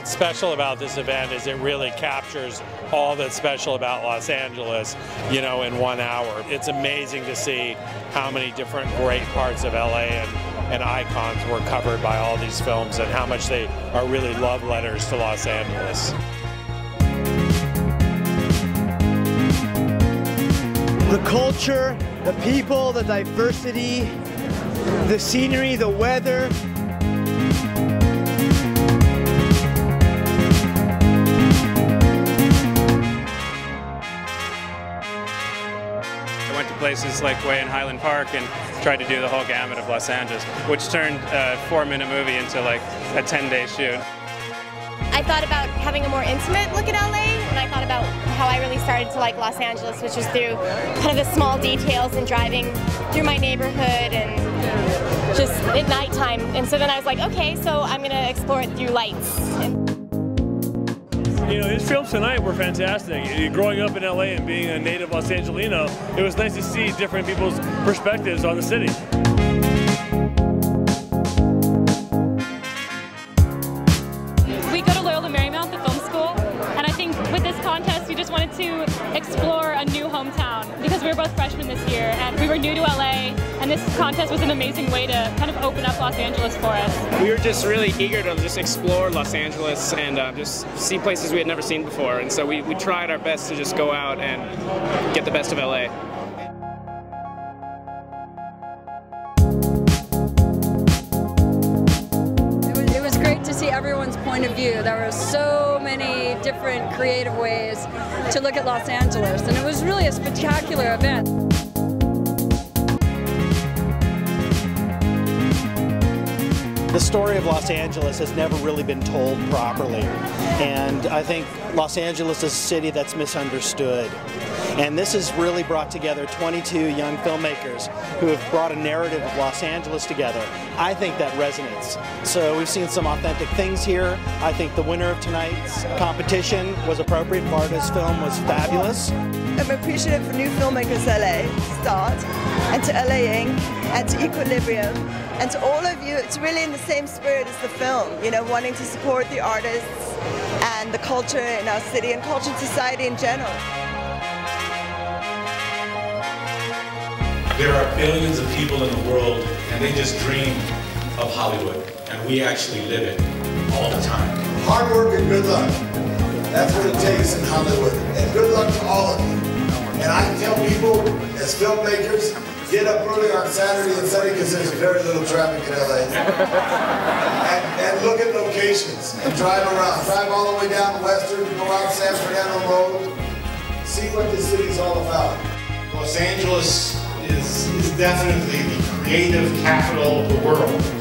what's special about this event is it really captures all that's special about Los Angeles, you know, in 1 hour. It's amazing to see how many different great parts of LA and icons were covered by all these films, and how much they are really love letters to Los Angeles. The culture, the people, the diversity, the scenery, the weather. I went to places like Way in Highland Park and tried to do the whole gamut of Los Angeles, which turned a 4-minute movie into like a 10-day shoot. I thought about having a more intimate look at LA, and I thought about how I really started to like Los Angeles, which was through kind of the small details and driving through my neighborhood and just at nighttime. And so then I was like, okay, so I'm going to explore it through lights. You know, these films tonight were fantastic. Growing up in LA and being a native Los Angelino, it was nice to see different people's perspectives on the city. We go to Loyola Marymount, the film school, and I think with this contest we just wanted to explore a new hometown because we were both freshmen this year and we were new to LA, and this contest was an amazing way to kind of open up Los Angeles for us. We were just really eager to just explore Los Angeles and just see places we had never seen before, and so we tried our best to just go out and get the best of LA. Everyone's point of view. There were so many different creative ways to look at Los Angeles, and it was really a spectacular event. The story of Los Angeles has never really been told properly, and I think Los Angeles is a city that's misunderstood. And this has really brought together 22 young filmmakers who have brought a narrative of Los Angeles together. I think that resonates. So we've seen some authentic things here. I think the winner of tonight's competition was appropriate. Marta's film was fabulous. I'm appreciative for New Filmmakers LA to start, and to LA Inc., and to Equilibrium, and to all of you. It's really in the same spirit as the film, you know, wanting to support the artists and the culture in our city and culture and society in general. There are billions of people in the world, and they just dream of Hollywood, and we actually live it all the time. Hard work and good luck, that's what it takes in Hollywood, and good luck to all of you. And I tell people, as filmmakers, get up early on Saturday and Sunday because there's very little traffic in LA. and look at locations and drive around. Drive all the way down Western, go out San Fernando Road, see what this city's all about. Los Angeles is definitely the creative capital of the world.